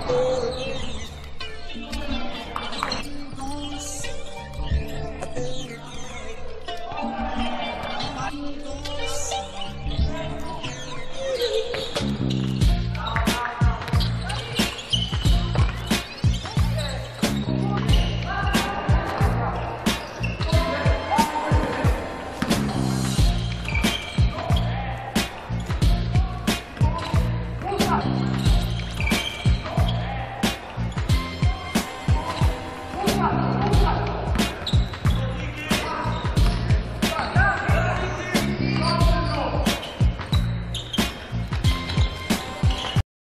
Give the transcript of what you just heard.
I